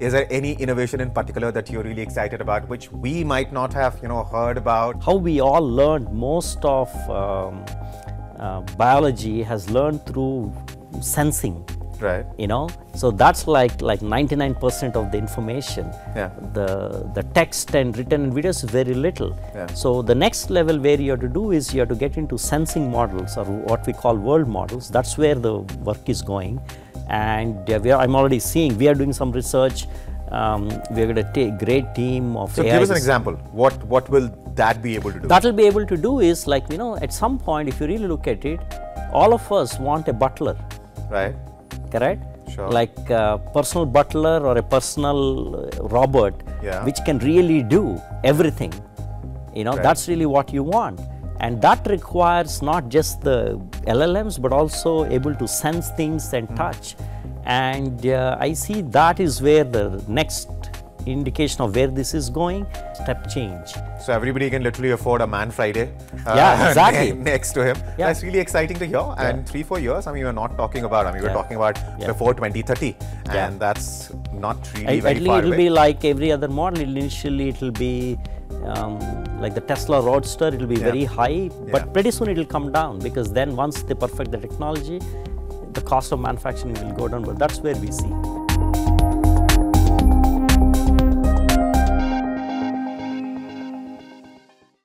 Is there any innovation in particular that you're really excited about, which we might not have, heard about? How we all learned, most of biology has learned through sensing. Right. So that's like 99% of the information. Yeah. The text and written and videos is very little. Yeah. So the next level where you have to do is you have to get into sensing models, or what we call world models. That's where the work is going. And I'm already seeing, we are doing some research. We are going to take a great team of AI. So give us an example. What will that be able to do? That will be able to do is at some point, if you really look at it, all of us want a butler. Right. Correct? Sure. Like a personal butler or a personal robot, yeah, which can really do everything. Right. That's really what you want. And that requires not just the LLMs, but also able to sense things and touch. And I see that is where the next indication of where this is going, step change. So everybody can literally afford a Man Friday exactly. next to him. Yeah. That's really exciting to hear. Yeah. And 3-4 years, we're not talking about, we're talking about before 2030. Yeah. And that's not really very far away. It'll be like every other model. Initially, it'll be like the Tesla Roadster, it'll be very high, but pretty soon it'll come down, because then once they perfect the technology, the cost of manufacturing will go down. But that's where we see.